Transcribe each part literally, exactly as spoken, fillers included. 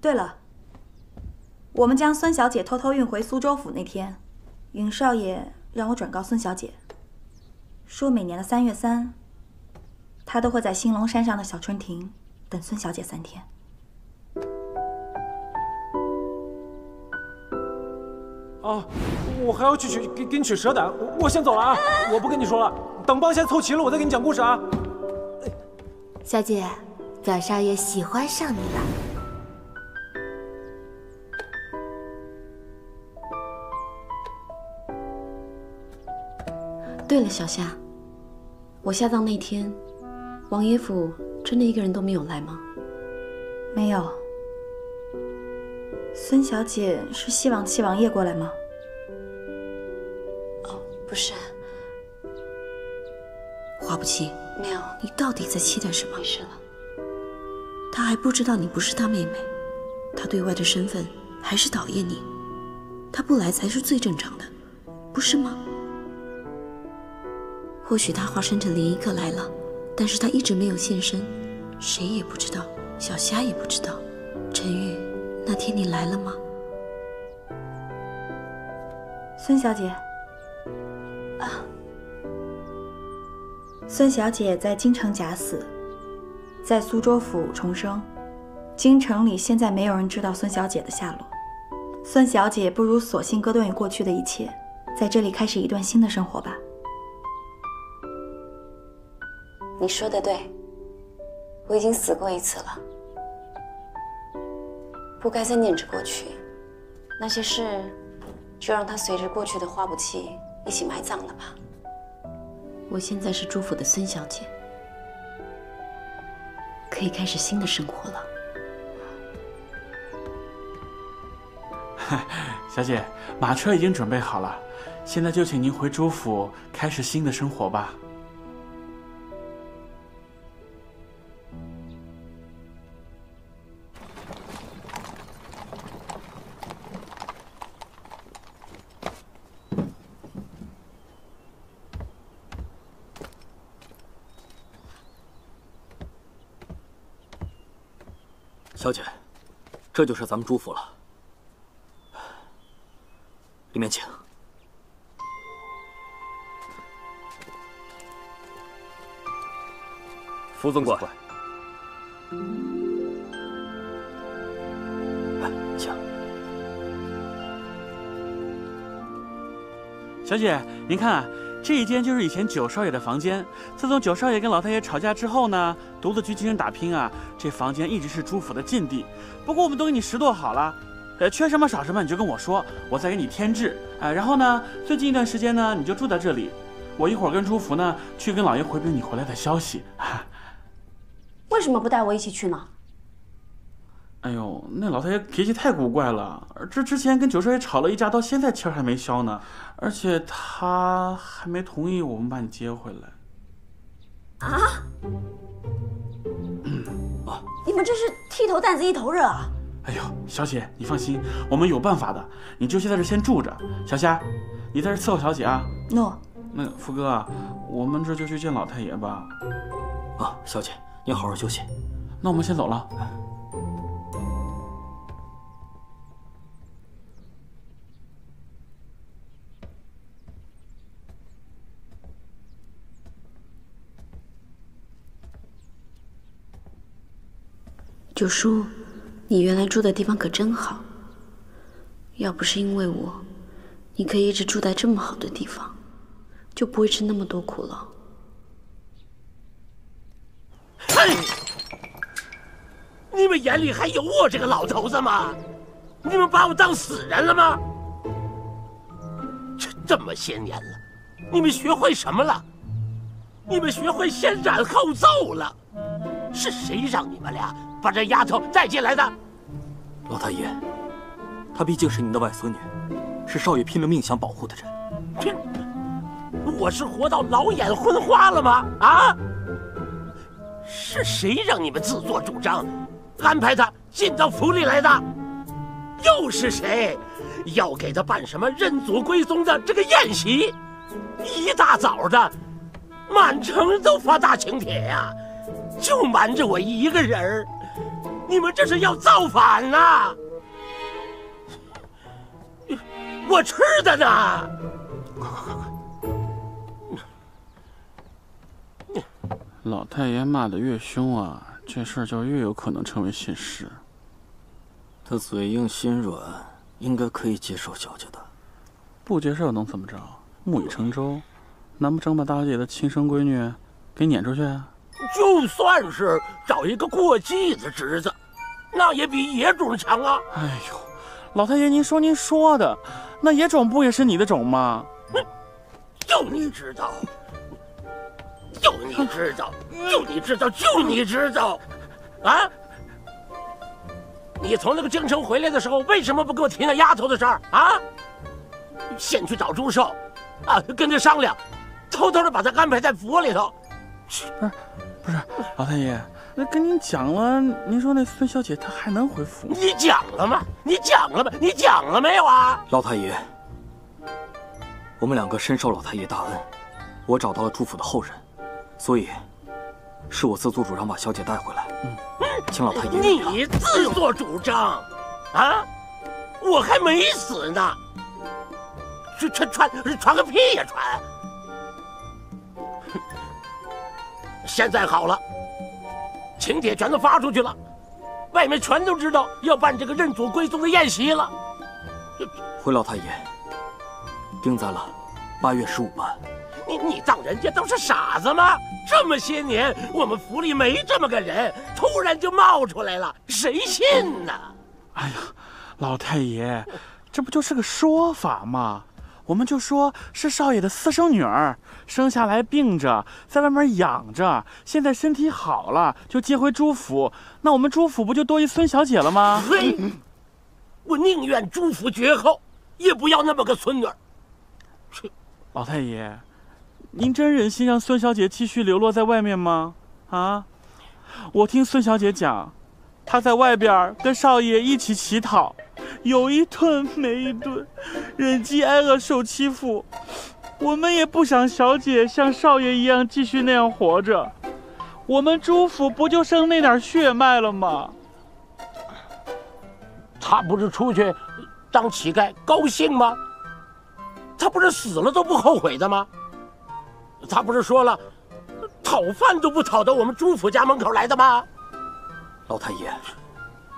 对了，我们将孙小姐偷偷运回苏州府那天，云少爷让我转告孙小姐，说每年的三月三，他都会在兴隆山上的小春亭等孙小姐三天。 哦，我还要去取给给你取蛇胆，我我先走了啊！我不跟你说了，等帮闲凑齐了，我再给你讲故事啊。小姐，早少爷喜欢上你了。对了，小夏，我下葬那天，王爷府真的一个人都没有来吗？没有。 孙小姐是希望七王爷过来吗？哦，不是。花不清，没有。你到底在期待什么？没事了。他还不知道你不是他妹妹，他对外的身份还是讨厌你。他不来才是最正常的，不是吗？或许他化身成林一客来了，但是他一直没有现身，谁也不知道，小虾也不知道，陈玉。 那天你来了吗，孙小姐？啊，孙小姐在京城假死，在苏州府重生。京城里现在没有人知道孙小姐的下落。孙小姐不如索性割断与过去的一切，在这里开始一段新的生活吧。你说的对，我已经死过一次了。 不该再念着过去，那些事就让它随着过去的花不弃一起埋葬了吧。我现在是朱府的孙小姐，可以开始新的生活了。小姐，马车已经准备好了，现在就请您回朱府开始新的生活吧。 小姐，这就是咱们朱府了。里面请。福总管，请。小姐，您看啊，这一间就是以前九少爷的房间。自从九少爷跟老太爷吵架之后呢，独自去京城打拼啊。 这房间一直是朱府的禁地，不过我们都给你拾掇好了，呃，缺什么少什么你就跟我说，我再给你添置。呃，然后呢，最近一段时间呢，你就住在这里。我一会儿跟朱福呢去跟老爷回禀你回来的消息。为什么不带我一起去呢？哎呦，那老太爷脾气太古怪了，这之前跟九少爷吵了一架，到现在气还没消呢，而且他还没同意我们把你接回来。啊？ 你们这是剃头担子一头热啊！哎呦，小姐，你放心，我们有办法的。你就先在这先住着，小夏，你在这伺候小姐啊。诺。那福哥啊，我们这就去见老太爷吧。啊，小姐，你好好休息。那我们先走了。九叔，你原来住的地方可真好。要不是因为我，你可以一直住在这么好的地方，就不会吃那么多苦了。嘿，你们眼里还有我这个老头子吗？你们把我当死人了吗？这这么些年了，你们学会什么了？你们学会先斩后奏了？是谁让你们俩？ 把这丫头带进来的，老太爷，她毕竟是您的外孙女，是少爷拼了命想保护的人。我是活到老眼昏花了吗？啊！是谁让你们自作主张安排她进到府里来的？又是谁要给她办什么认祖归宗的这个宴席？一大早的，满城都发大请帖呀、啊，就瞒着我一个人儿。你们这是要造反呐！我吃的呢！快快快快！老太爷骂得越凶啊，这事儿就越有可能成为现实。他嘴硬心软，应该可以接受小姐的。不接受能怎么着？木已成舟，难不成把大姐的亲生闺女给撵出去啊？ 就算是找一个过继的侄子，那也比野种强啊！哎呦，老太爷，您说您说的，那野种不也是你的种吗？就你知道，就你知道，就你知道，就你知道，啊！你从那个京城回来的时候，为什么不给我提那丫头的事儿啊？先去找朱寿，啊，跟他商量，偷偷的把他安排在府里头。不是。 不是老太爷，那跟您讲了，您说那孙小姐她还能回府？你讲了吗？你讲了吗？你讲了没有啊？老太爷，我们两个深受老太爷大恩，我找到了朱府的后人，所以是我自作主张把小姐带回来。嗯，请老太爷。你自作主张，啊？我还没死呢，传传传传个屁呀传！ 现在好了，请帖全都发出去了，外面全都知道要办这个认祖归宗的宴席了。回老太爷，定在了八月十五吧。你你当人家都是傻子吗？这么些年我们府里没这么个人，突然就冒出来了，谁信呢？哎呀，老太爷，这不就是个说法吗？ 我们就说是少爷的私生女儿，生下来病着，在外面养着，现在身体好了，就接回朱府。那我们朱府不就多一孙小姐了吗？嘿，我宁愿朱府绝后，也不要那么个孙女。老太爷，您真忍心让孙小姐继续流落在外面吗？啊，我听孙小姐讲，她在外边跟少爷一起乞讨。 有一顿没一顿，忍饥挨饿受欺负，我们也不想小姐像少爷一样继续那样活着。我们朱府不就剩那点血脉了吗？他不是出去当乞丐高兴吗？他不是死了都不后悔的吗？他不是说了，讨饭都不讨到我们朱府家门口来的吗？老太爷，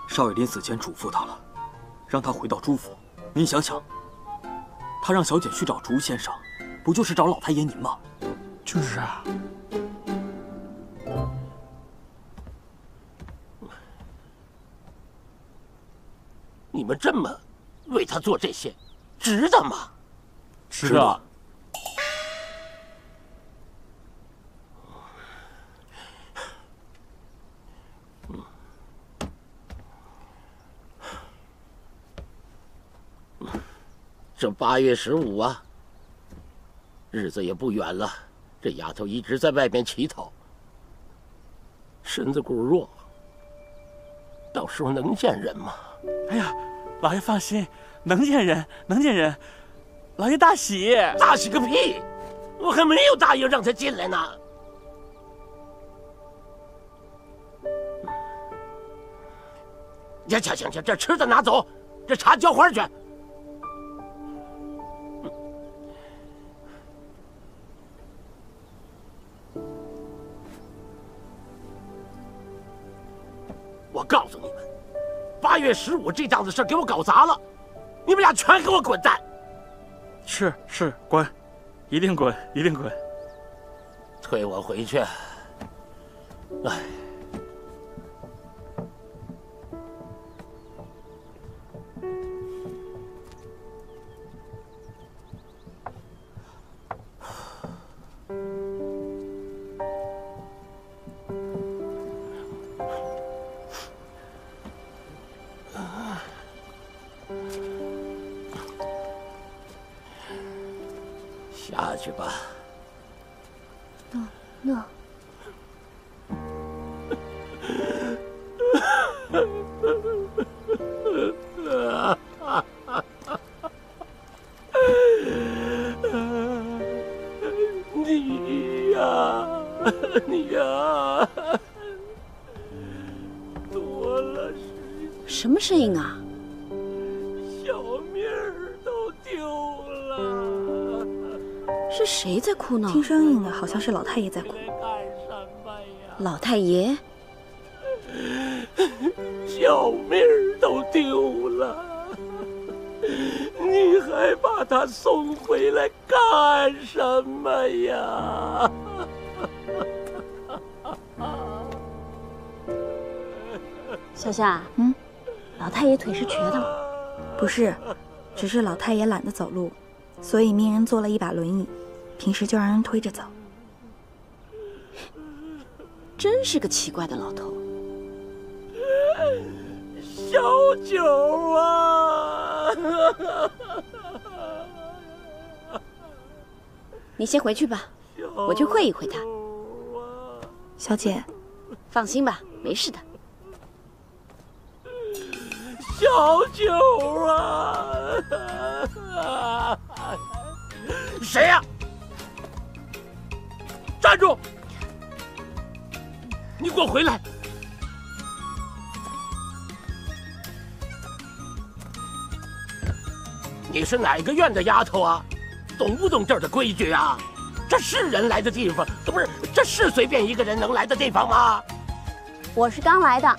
少爷临死前嘱咐他了。 让他回到朱府，您想想，他让小姐去找竹先生，不就是找老太爷您吗？就是啊。你们这么为他做这些，值得吗？值得。嗯。 这八月十五啊，日子也不远了。这丫头一直在外面乞讨，身子骨弱，到时候能见人吗？哎呀，老爷放心，能见人，能见人。老爷大喜，大喜个屁！我还没有答应让他进来呢。行行行，这吃的拿走，这茶浇花去。 我告诉你们，八月十五这档子事给我搞砸了，你们俩全给我滚蛋！是是，滚，一定滚，一定滚！推我回去。哎，下去吧。那那，你呀，你呀，多了什么声音啊？小命儿都丢了。是谁在哭呢？听声音啊，好像是老太爷在哭。老太爷，小命儿都丢了。 你还把他送回来干什么呀？小夏，嗯，老太爷腿是瘸的吗？不是，只是老太爷懒得走路，所以命人做了一把轮椅，平时就让人推着走。真是个奇怪的老头。小九啊！ 你先回去吧，我去会一会他。小姐，放心吧，没事的。小九啊！谁呀？站住！你给我回来！ 你是哪个院的丫头啊？懂不懂这儿的规矩啊？这是人来的地方，这不是这是随便一个人能来的地方吗？我是刚来的。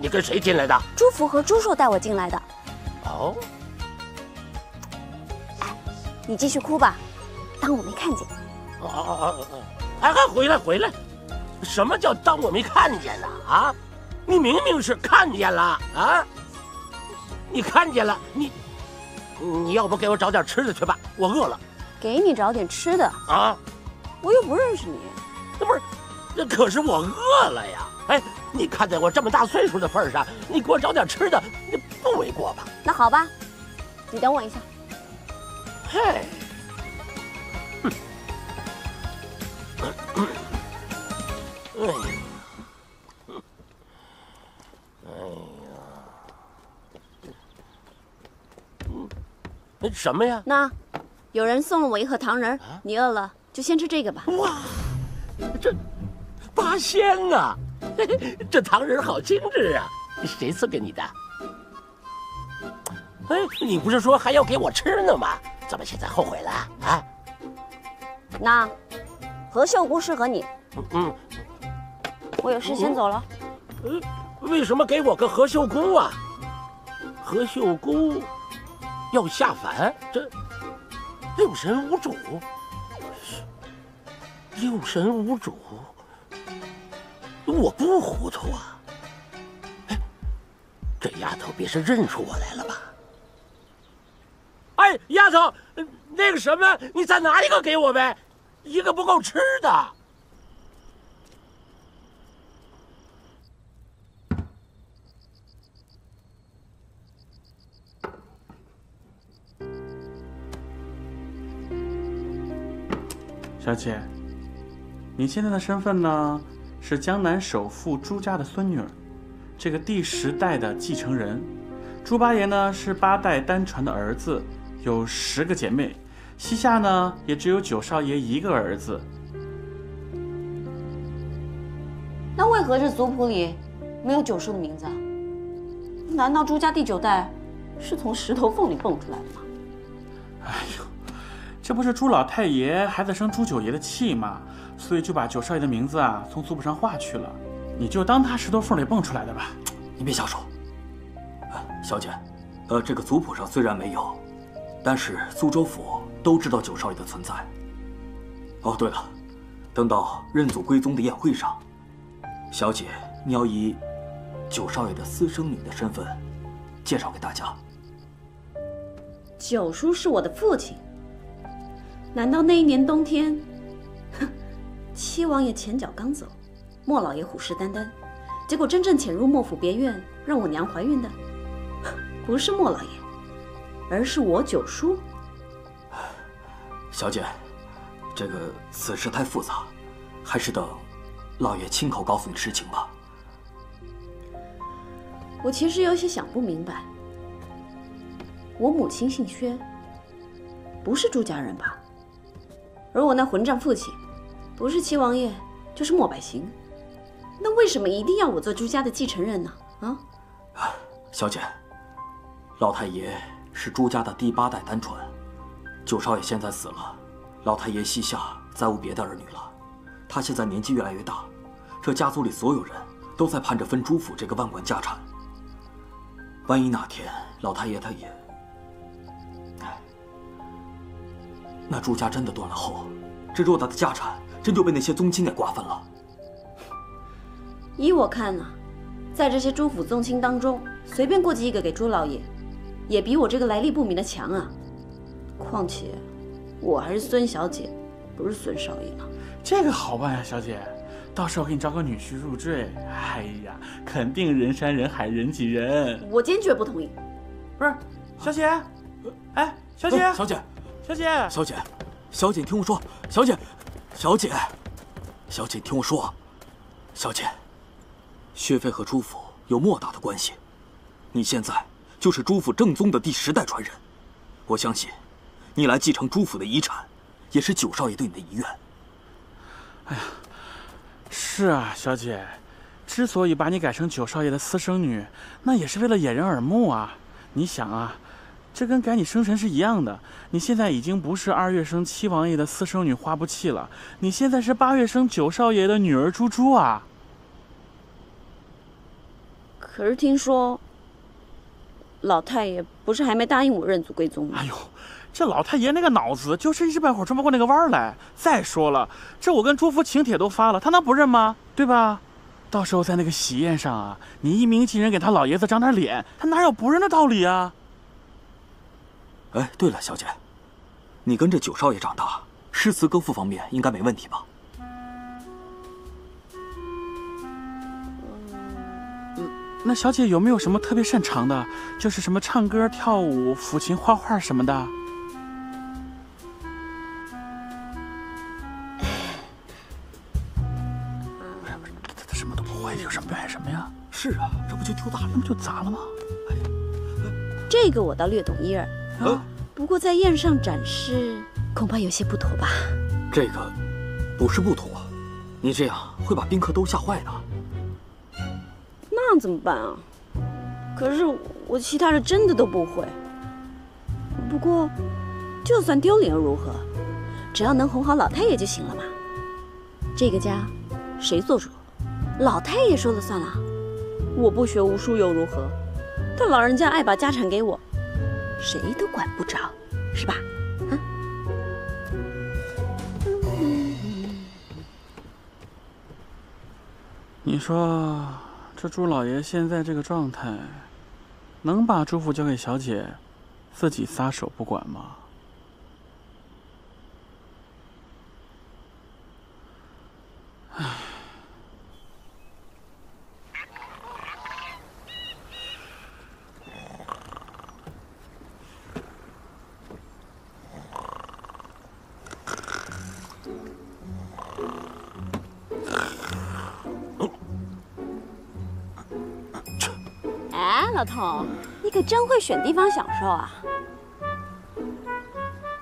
你跟谁进来的？朱福和朱硕带我进来的。哦。哎，你继续哭吧，当我没看见。哦哦哦哦！哎，回来回来！什么叫当我没看见呢？啊？你明明是看见了啊！你看见了你。 你要不给我找点吃的去吧，我饿了。给你找点吃的啊！我又不认识你。那不是，那可是我饿了呀！哎，你看在我这么大岁数的份上，你给我找点吃的，你不为过吧？那好吧，你等我一下。嘿，嗯，嗯，哎呀，哎。 什么呀？那，有人送了我一盒糖人儿，啊、你饿了就先吃这个吧。哇，这八仙啊，这糖人好精致啊！谁送给你的？哎，你不是说还要给我吃呢吗？怎么现在后悔了啊？那，何秀姑适合你。嗯嗯，我有事先走了。嗯，为什么给我个何秀姑啊？何秀姑。 要下凡，这六神无主，六神无主，我不糊涂啊！哎，这丫头别是认出我来了吧？哎，丫头，那个什么，你再拿一个给我呗，一个不够吃的。 小姐，你现在的身份呢是江南首富朱家的孙女，这个第十代的继承人。朱八爷呢是八代单传的儿子，有十个姐妹。膝下呢也只有九少爷一个儿子。那为何这族谱里没有九叔的名字啊？难道朱家第九代是从石头缝里蹦出来的吗？哎呦！ 这不是朱老太爷还在生朱九爷的气吗？所以就把九少爷的名字啊从族谱上划去了。你就当他石头缝里蹦出来的吧。你别瞎说。啊，小姐，呃，这个族谱上虽然没有，但是苏州府都知道九少爷的存在。哦，对了，等到认祖归宗的宴会上，小姐你要以九少爷的私生女的身份介绍给大家。九叔是我的父亲。 难道那一年冬天，哼，七王爷前脚刚走，莫老爷虎视眈眈，结果真正潜入莫府别院让我娘怀孕的，不是莫老爷，而是我九叔。小姐，这个此事太复杂，还是等老爷亲口告诉你实情吧。我其实有些想不明白，我母亲姓薛，不是朱家人吧？ 而我那混账父亲，不是七王爷就是莫百行，那为什么一定要我做朱家的继承人呢？啊，小姐，老太爷是朱家的第八代单传，九少爷现在死了，老太爷膝下再无别的儿女了。他现在年纪越来越大，这家族里所有人都在盼着分朱府这个万贯家产。万一哪天老太爷他也……哎，那朱家真的断了后，这偌大的家产真就被那些宗亲给瓜分了。依我看呢、啊，在这些朱府宗亲当中，随便过继一个给朱老爷，也比我这个来历不明的强啊。况且我还是孙小姐，不是孙少爷啊。这个好办呀、啊，小姐。 到时候给你找个女婿入赘，哎呀，肯定人山人海，人挤人。我坚决不同意。不是，小姐，哎，小姐，小姐，小姐，小姐，小姐，你听我说，小姐，小姐，小姐，你听我说，小姐，薛妃和朱府有莫大的关系，你现在就是朱府正宗的第十代传人，我相信，你来继承朱府的遗产，也是九少爷对你的遗愿。哎呀。 是啊，小姐，之所以把你改成九少爷的私生女，那也是为了掩人耳目啊。你想啊，这跟改你生辰是一样的。你现在已经不是二月生七王爷的私生女花不弃了，你现在是八月生九少爷的女儿珠珠啊。可是听说，老太爷不是还没答应我认祖归宗吗？哎呦。 这老太爷那个脑子就是一时半会儿转不过那个弯儿来。再说了，这我跟朱福请帖都发了，他能不认吗？对吧？到时候在那个喜宴上啊，你一鸣惊人给他老爷子长点脸，他哪有不认的道理啊？哎，对了，小姐，你跟着九少爷长大，诗词歌赋方面应该没问题吧？嗯，那小姐有没有什么特别擅长的？就是什么唱歌、跳舞、抚琴、画画什么的？ 是啊，这不就丢砸了，这不就砸了吗？哎，这个我倒略懂一二啊，不过在宴上展示恐怕有些不妥吧？这个不是不妥，你这样会把宾客都吓坏的。那怎么办啊？可是我其他的真的都不会。不过，就算丢脸又如何？只要能哄好老太爷就行了嘛。这个家谁做主？老太爷说了算啊。 我不学无术又如何？但老人家爱把家产给我，谁都管不着，是吧？啊？你说这朱老爷现在这个状态，能把朱府交给小姐，自己撒手不管吗？唉。 老头，你可真会选地方享受啊！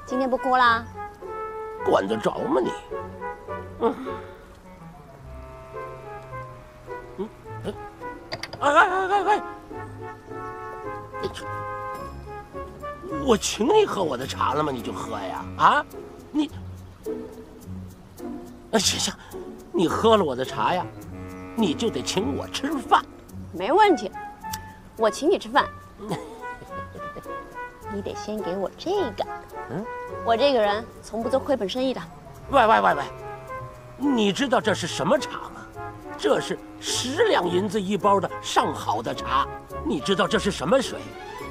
今天不哭啦？管得着吗你？嗯。嗯。哎哎哎哎哎！我请你喝我的茶了吗？你就喝呀？啊？你……哎，行行，你喝了我的茶呀，你就得请我吃饭。没问题。 我请你吃饭，你得先给我这个。嗯，我这个人从不做亏本生意的。喂喂喂喂，你知道这是什么茶吗？这是十两银子一包的上好的茶。你知道这是什么水？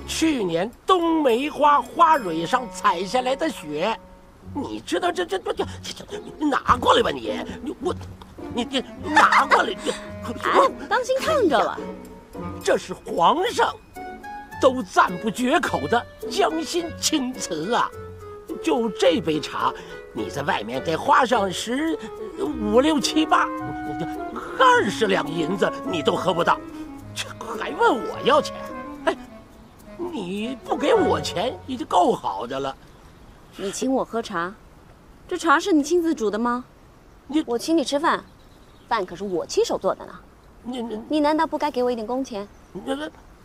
去年冬梅花花蕊上采下来的雪。你知道这这这这这你拿过来吧你你我你你拿过来你，哎，当心烫着了。 这是皇上都赞不绝口的匠心青瓷啊！就这杯茶，你在外面得花上十五六七八二十两银子，你都喝不到，这还问我要钱？哎，你不给我钱已经够好的了。你请我喝茶，这茶是你亲自煮的吗？你我请你吃饭，饭可是我亲手做的呢。 你你难道不该给我一点工钱？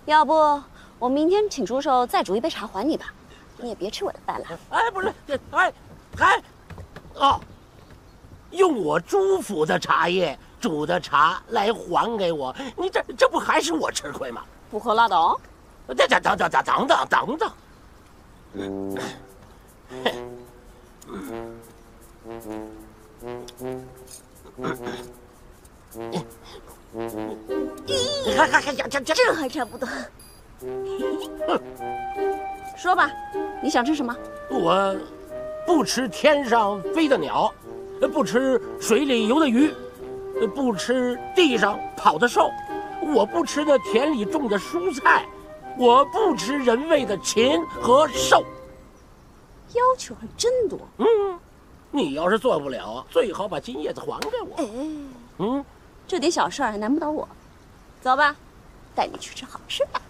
要不我明天请叔叔再煮一杯茶还你吧，你也别吃我的饭了。哎，不是，哎，哎，哦，用我朱府的茶叶煮的茶来还给我，你这这不还是我吃亏吗？不和拉倒。等等等等等等等等。嗯。你看看看，这这这还差不多。说吧，你想吃什么？我不吃天上飞的鸟，不吃水里游的鱼，不吃地上跑的兽，我不吃的田里种的蔬菜，我不吃人喂的禽和兽。要求还真多。嗯，你要是做不了，最好把金叶子还给我。哎，嗯，这点小事儿难不倒我。走吧，带你去吃好吃的。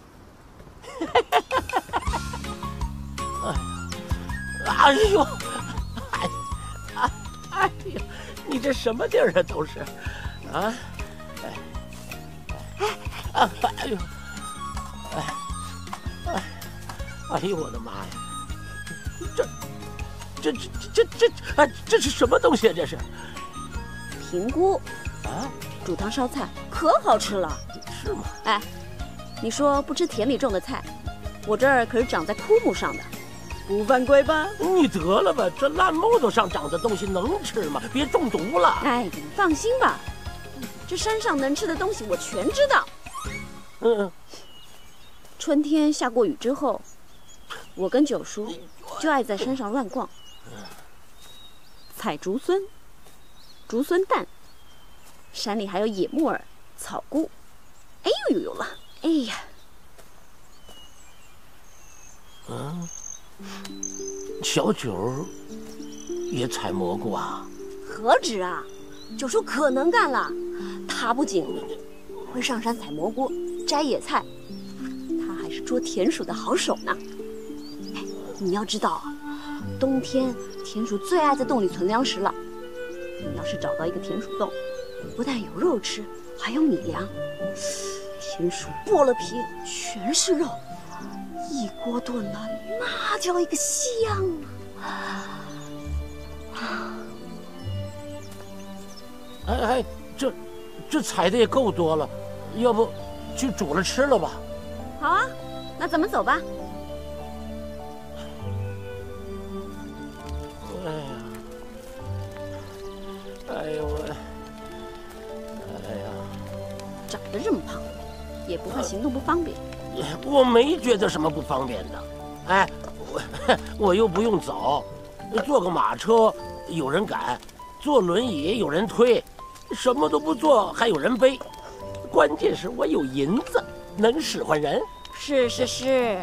哎呦，哎哎哎呦，你这什么地儿啊？都是，啊，哎，啊，哎呦，哎，哎，哎呦，我的妈呀！这，这这这这啊，这是什么东西啊？这是平菇啊，煮汤烧菜可好吃了，是吗？哎，你说不吃田里种的菜，我这儿可是长在枯木上的，不犯规吧？你得了吧，这烂木头上长的东西能吃吗？别中毒了。哎，你放心吧，这山上能吃的东西我全知道。嗯，春天下过雨之后，我跟九叔就爱在山上乱逛，采竹荪、竹荪蛋，山里还有野木耳、草菇。哎呦呦呦了，哎呀！嗯，小九也采蘑菇啊？何止啊，九叔可能干了。他不仅会上山采蘑菇、摘野菜，他还是捉田鼠的好手呢。你要知道，冬天田鼠最爱在洞里存粮食了。你要是找到一个田鼠洞，不但有肉吃，还有米粮。田鼠剥了皮，全是肉，一锅炖了，那叫一个香啊！哎哎，这这采的也够多了，要不去煮了吃了吧？好啊，那咱们走吧。哎呦喂！哎呀，长得这么胖，也不会行动不方便。我没觉得什么不方便的，哎，我我又不用走，坐个马车有人赶，坐轮椅有人推，什么都不做还有人背。关键是我有银子，能使唤人。是是是，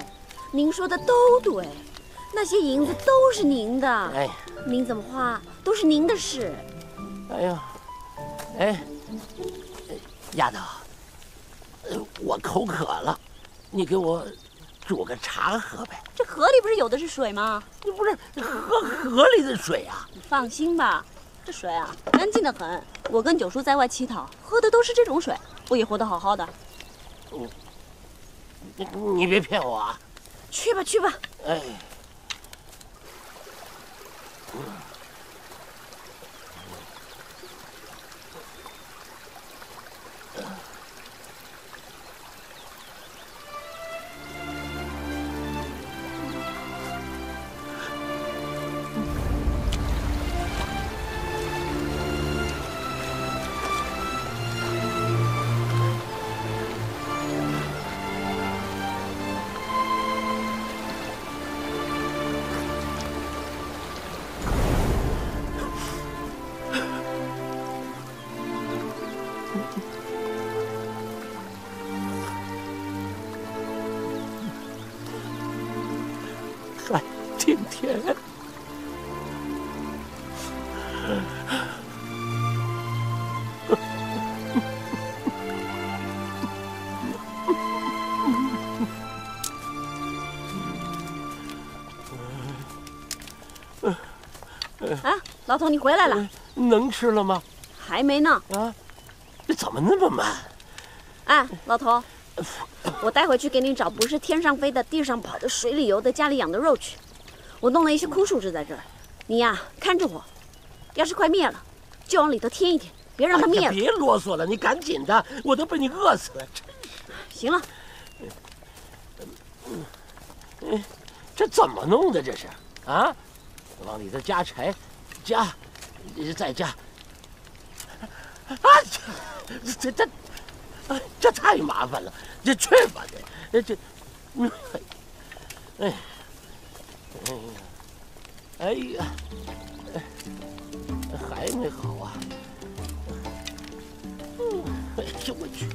您说的都对，那些银子都是您的，哎，您怎么花都是您的事。哎呦，哎，丫头，我口渴了，你给我煮个茶喝呗。这河里不是有的是水吗？你不是喝河里的水啊？你放心吧，这水啊干净的很。我跟九叔在外乞讨，喝的都是这种水，我也活得好好的。你你你别骗我啊！去吧去吧。哎。嗯老头，你回来了，能吃了吗？还没呢。啊，怎么那么慢？哎，老头，我带回去给你找，不是天上飞的、地上跑的、水里游的、家里养的肉去。我弄了一些空树枝在这儿，你呀、啊、看着我，要是快灭了，就往里头添一点，别让它灭了。哎、别啰嗦了，你赶紧的，我都被你饿死了。真是。行了。嗯嗯，这怎么弄的？这是啊，往里头加柴，加，再加。啊，这这这。 这太麻烦了，这去吧，这这，哎，哎呀，还没好啊！哎呦我去！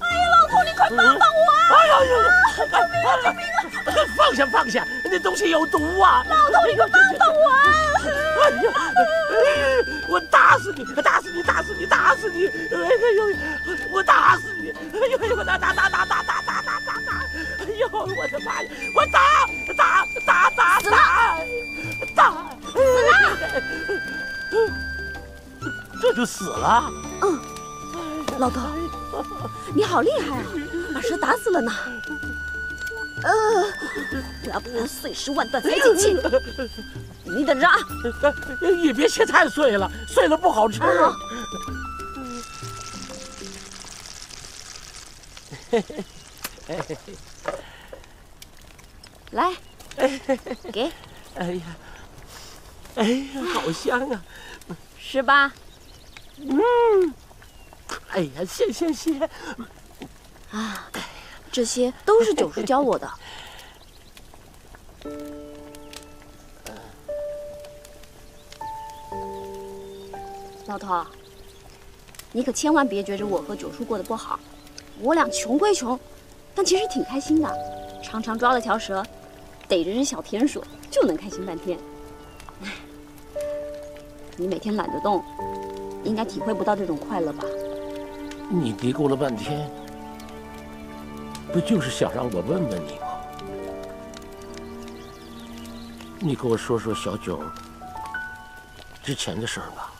哎呀，老公，你快帮帮我！哎呦呦呦！救命啊！救命啊！放下放下，那东西有毒啊！老公，你快帮帮我！哎呀！ 我打死你！打死你！打死你！打死你！哎呦，我打死你！哎呦，我打打打打打打打打打打！哎呦，我的妈呀！我打打打打打打！死了！这就死了？嗯，老头，你好厉害啊，把蛇打死了呢。呃，我要把它碎尸万段，塞进去。 你等着啊！也别切太碎了，碎了不好吃啊。来，给。哎呀，哎呀，好香啊！是吧？嗯。哎呀，谢谢谢。啊，这些都是九叔教我的。 老头，你可千万别觉着我和九叔过得不好，我俩穷归穷，但其实挺开心的。常常抓了条蛇，逮着只小田鼠就能开心半天。你每天懒得动，应该体会不到这种快乐吧？你嘀咕了半天，不就是想让我问问你吗？你给我说说小九之前的事儿吧。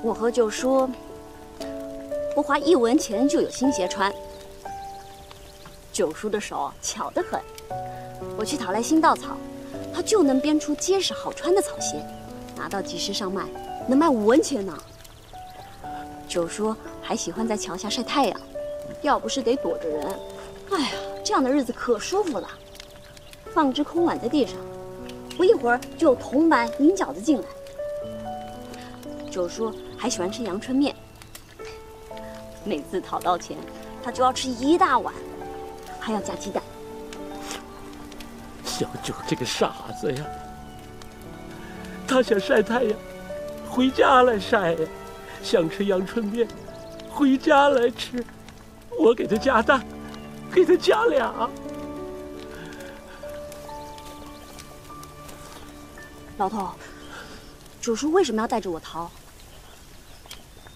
我和九叔不花一文钱就有新鞋穿。九叔的手巧得很，我去讨来新稻草，他就能编出结实好穿的草鞋，拿到集市上卖，能卖五文钱呢。九叔还喜欢在桥下晒太阳，要不是得躲着人，哎呀，这样的日子可舒服了。放只空碗在地上，不一会儿就有铜板、银饺子进来。 九叔还喜欢吃阳春面，每次讨到钱，他就要吃一大碗，还要加鸡蛋。小九这个傻子呀，他想晒太阳，回家来晒呀；想吃阳春面，回家来吃。我给他加蛋，给他加俩。老头。 九叔为什么要带着我逃？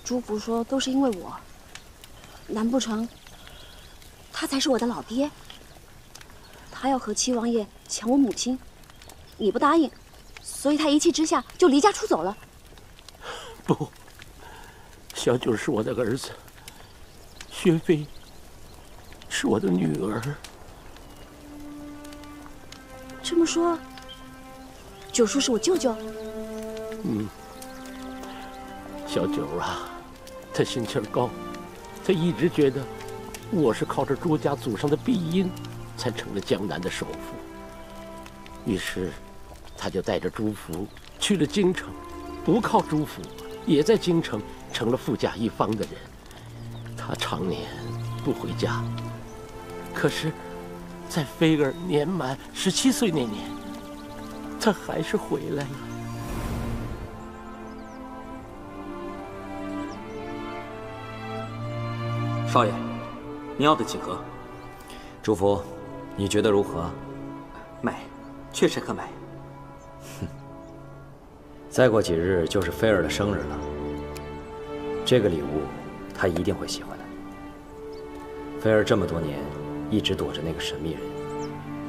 朱福说都是因为我，难不成他才是我的老爹？他要和七王爷抢我母亲，你不答应，所以他一气之下就离家出走了。不，小九是我的儿子，薛飞是我的女儿。这么说，九叔是我舅舅？ 嗯，小九啊，他心气儿高，他一直觉得我是靠着朱家祖上的庇荫，才成了江南的首富。于是，他就带着朱福去了京城，不靠朱福，也在京城成了富甲一方的人。他常年不回家，可是，在菲儿年满十七岁那年，他还是回来了。 少爷，您要的几何？朱福，你觉得如何？买，确实可买。哼，再过几日就是菲儿的生日了，这个礼物她一定会喜欢的。菲儿这么多年一直躲着那个神秘人，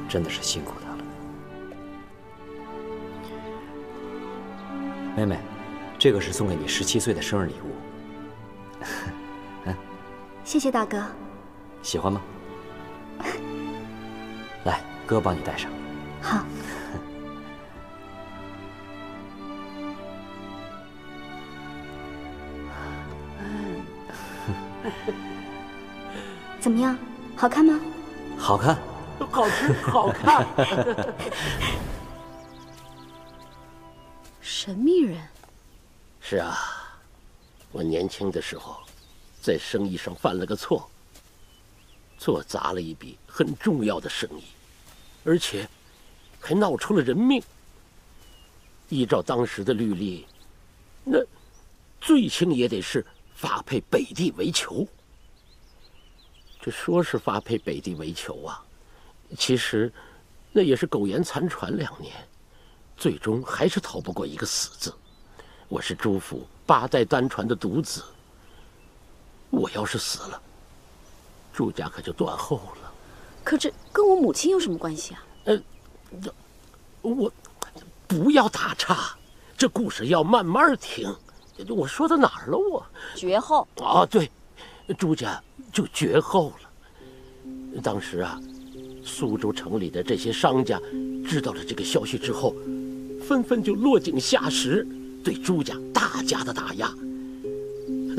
真的是辛苦她了。妹妹，这个是送给你十七岁的生日礼物。嗯，谢谢大哥。喜欢吗？来，哥帮你戴上。好。 怎么样，好看吗？好看，好吃，好看。神秘人。是啊，我年轻的时候，在生意上犯了个错，做砸了一笔很重要的生意，而且还闹出了人命。依照当时的律例，那最轻也得是发配北地为囚。 这说是发配北地为囚啊，其实那也是苟延残喘两年，最终还是逃不过一个死字。我是朱府八代单传的独子，我要是死了，朱家可就断后了。可这跟我母亲有什么关系啊？呃，我不要打岔，这故事要慢慢听。我说到哪儿了？我绝后啊，对。 朱家就绝后了。当时啊，苏州城里的这些商家知道了这个消息之后，纷纷就落井下石，对朱家大加的打压，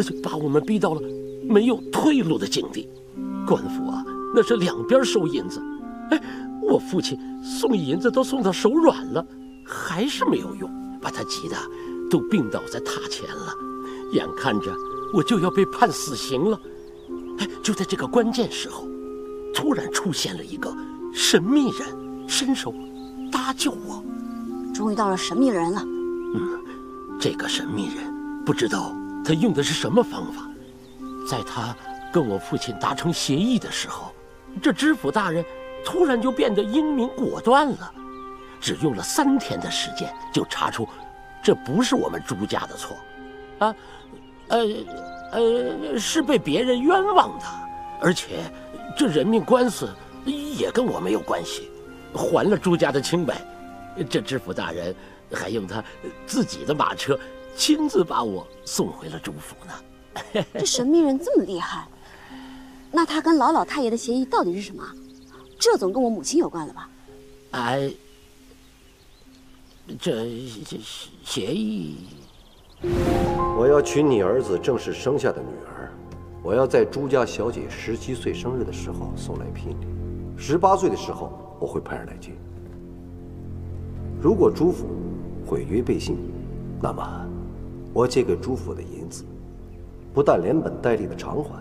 就把我们逼到了没有退路的境地。官府啊，那是两边收银子。哎，我父亲送银子都送到手软了，还是没有用，把他急得都病倒在榻前了。眼看着。 我就要被判死刑了，哎，就在这个关键时候，突然出现了一个神秘人，伸手搭救我。终于到了神秘人了。嗯，这个神秘人不知道他用的是什么方法，在他跟我父亲达成协议的时候，这知府大人突然就变得英明果断了，只用了三天的时间就查出，这不是我们朱家的错，啊。 呃呃，是被别人冤枉的，而且这人命官司也跟我没有关系，还了朱家的清白。这知府大人还用他自己的马车亲自把我送回了朱府呢。这神秘人这么厉害，那他跟老老太爷的协议到底是什么？这总跟我母亲有关了吧？哎，这这协议。 我要娶你儿子正式生下的女儿，我要在朱家小姐十七岁生日的时候送来聘礼，十八岁的时候我会派人来接。如果朱府毁约背信，那么我借给朱府的银子，不但连本带利的偿还，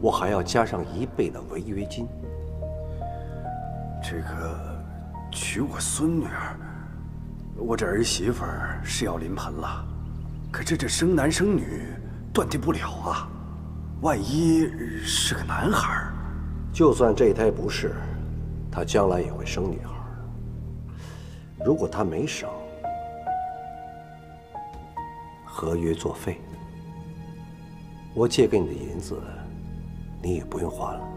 我还要加上一倍的违约金。这个娶我孙女儿，我这儿媳妇儿是要临盆了。 可这这生男生女断定不了啊，万一是个男孩，就算这一胎不是，他将来也会生女孩。如果他没生，合约作废，我借给你的银子，你也不用还了。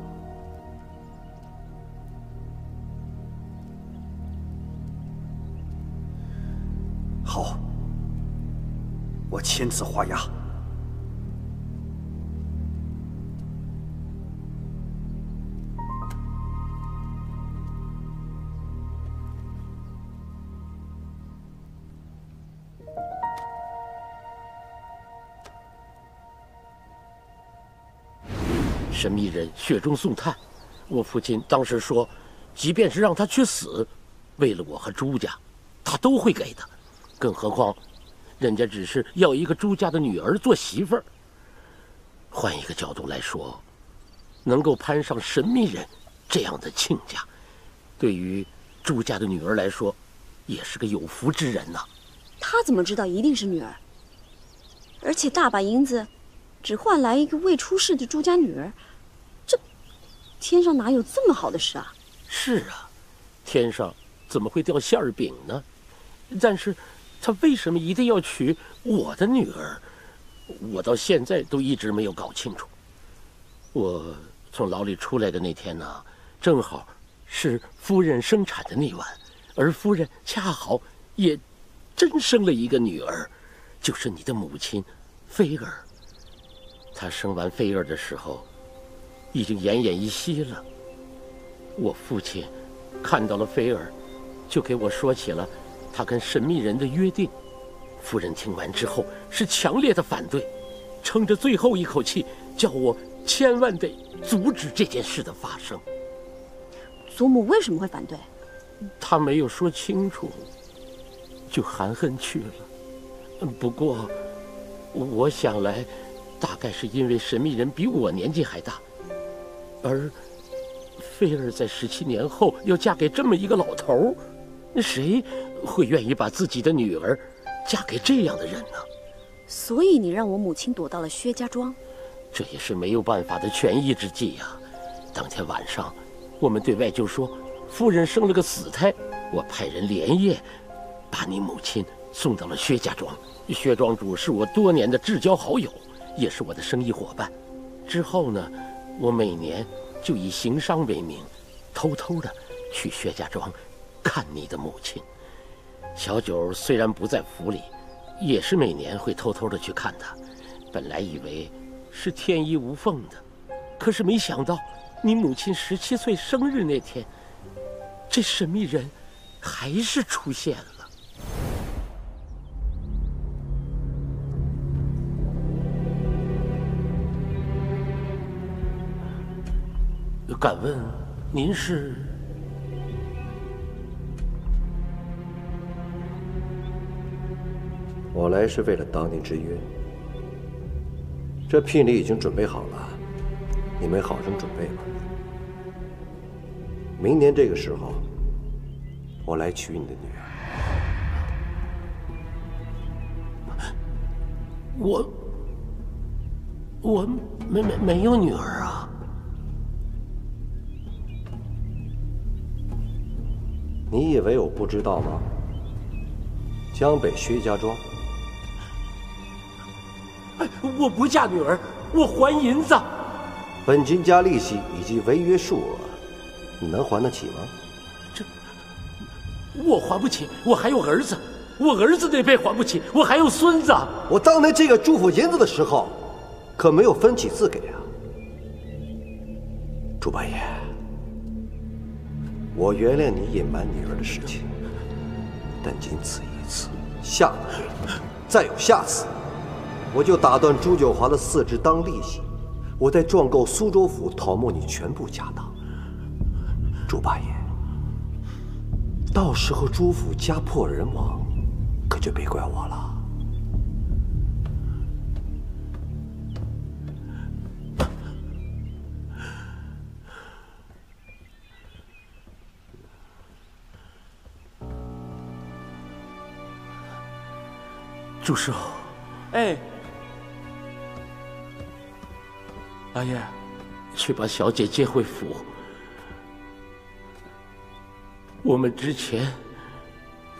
好。 我签字画押。神秘人雪中送炭，我父亲当时说，即便是让他去死，为了我和朱家，他都会给的，更何况。 人家只是要一个朱家的女儿做媳妇儿。换一个角度来说，能够攀上神秘人这样的亲家，对于朱家的女儿来说，也是个有福之人呐。他怎么知道一定是女儿？而且大把银子，只换来一个未出世的朱家女儿，这天上哪有这么好的事啊？是啊，天上怎么会掉馅儿饼呢？但是。 他为什么一定要娶我的女儿？我到现在都一直没有搞清楚。我从牢里出来的那天呢，正好是夫人生产的那晚，而夫人恰好也真生了一个女儿，就是你的母亲菲儿。她生完菲儿的时候，已经奄奄一息了。我父亲看到了菲儿，就给我说起了他跟神秘人的约定。夫人听完之后是强烈的反对，撑着最后一口气，叫我千万得阻止这件事的发生。祖母为什么会反对？她没有说清楚，就含恨去了。不过，我想来，大概是因为神秘人比我年纪还大，而菲儿在十七年后要嫁给这么一个老头，谁会愿意把自己的女儿嫁给这样的人呢？所以你让我母亲躲到了薛家庄，这也是没有办法的权宜之计呀。当天晚上，我们对外就说，夫人生了个死胎，我派人连夜把你母亲送到了薛家庄。薛庄主是我多年的至交好友，也是我的生意伙伴。之后呢，我每年就以行商为名，偷偷的去薛家庄看你的母亲。小九虽然不在府里，也是每年会偷偷的去看她。本来以为是天衣无缝的，可是没想到你母亲十七岁生日那天，这神秘人还是出现了。敢问您是？我来是为了当您之约。这聘礼已经准备好了，你们好生准备吧。明年这个时候，我来娶你的女儿。我我没没没有女儿啊！你以为我不知道吗？江北薛家庄。我不嫁女儿，我还银子。本金加利息以及违约数额，你能还得起吗？这我还不起，我还有儿子，我儿子那辈还不起，我还有孙子。我当年这个祝福银子的时候，可没有分几次给啊。猪八爷，我原谅你隐瞒女儿的事情，但仅此一次，下回再有下次。我就打断朱九华的四肢当利息，我再撞够苏州府讨没你全部家当。朱八爷，到时候朱府家破人亡，可就别怪我了。朱师傅，哎。老爷，去把小姐接回府。我们之前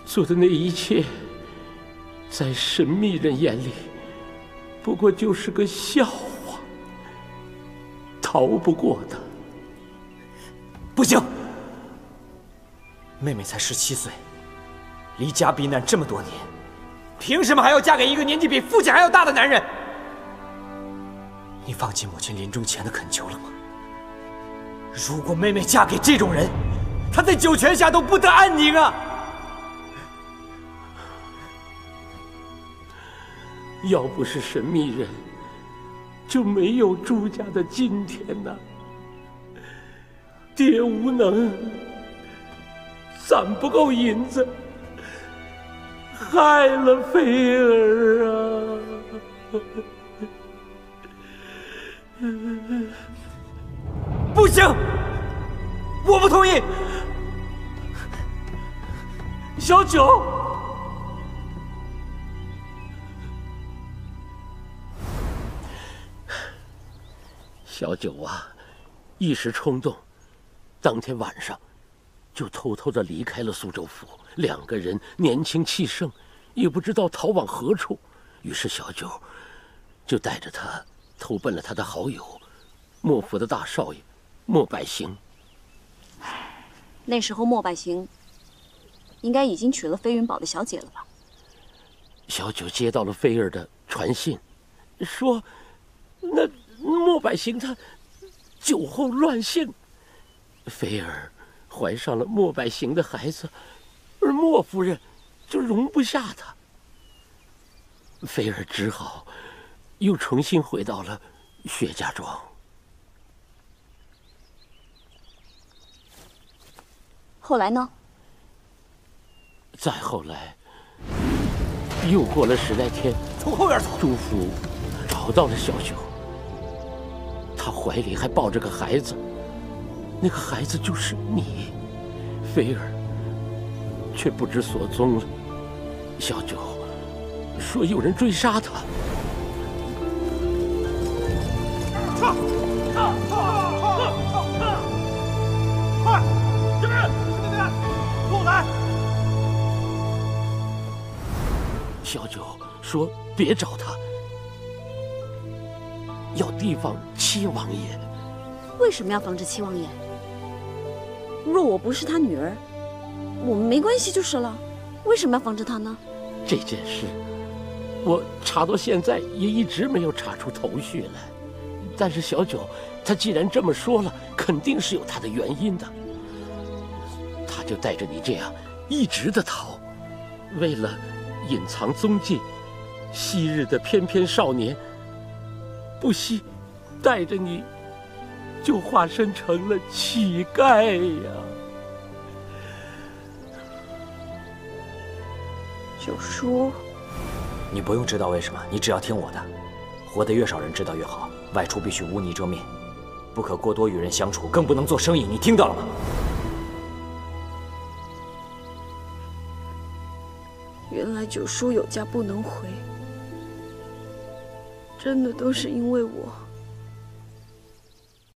做的那一切，在神秘人眼里，不过就是个笑话，逃不过的。不行，妹妹才十七岁，离家避难这么多年，凭什么还要嫁给一个年纪比父亲还要大的男人？你放弃母亲临终前的恳求了吗？如果妹妹嫁给这种人，她在九泉下都不得安宁啊！要不是神秘人，就没有朱家的今天呐！爹无能，攒不够银子，害了菲儿啊！不行，我不同意。小九，小九啊，一时冲动，当天晚上就偷偷的离开了苏州府。两个人年轻气盛，也不知道逃往何处，于是小九就带着他投奔了他的好友，莫府的大少爷莫百行。那时候莫百行应该已经娶了飞云堡的小姐了吧？小九接到了菲儿的传信，说那莫百行他酒后乱性，菲儿怀上了莫百行的孩子，而莫夫人就容不下他。菲儿只好又重新回到了薛家庄。后来呢？再后来，又过了十来天，从后院走，朱福找到了小九，他怀里还抱着个孩子，那个孩子就是你，菲儿却不知所踪了。小九说有人追杀他。快，这边，那边，跟我来。 小九说：“别找他，要提防七王爷。”为什么要防着七王爷？若我不是他女儿，我们没关系就是了。为什么要防着他呢？这件事，我查到现在也一直没有查出头绪来。但是小九，他既然这么说了，肯定是有他的原因的。他就带着你这样一直的逃，为了 隐藏踪迹，昔日的翩翩少年，不惜带着你，就化身成了乞丐呀！九叔，你不用知道为什么，你只要听我的，活得越少人知道越好。外出必须污泥遮面，不可过多与人相处，更不能做生意。你听到了吗？ 原来九叔有家不能回，真的都是因为我。